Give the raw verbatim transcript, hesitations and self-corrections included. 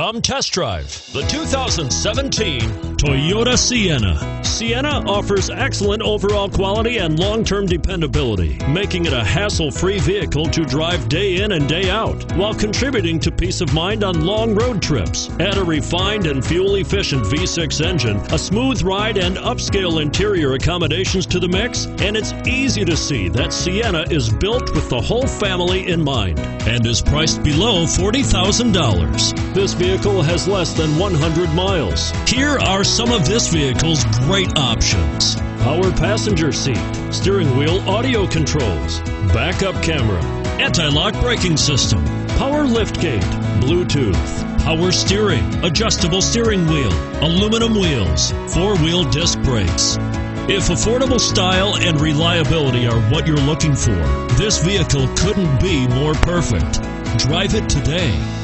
Come test drive the two thousand seventeen Toyota Sienna. Sienna offers excellent overall quality and long-term dependability, making it a hassle-free vehicle to drive day in and day out, while contributing to peace of mind on long road trips. Add a refined and fuel-efficient V six engine, a smooth ride, and upscale interior accommodations to the mix, and it's easy to see that Sienna is built with the whole family in mind and is priced below forty thousand dollars. This vehicle has less than one hundred miles. Here are some of this vehicle's great options: power passenger seat, steering wheel audio controls, backup camera, anti-lock braking system, power liftgate, Bluetooth, power steering, adjustable steering wheel, aluminum wheels, four-wheel disc brakes. If affordable style and reliability are what you're looking for, this vehicle couldn't be more perfect. Drive it today.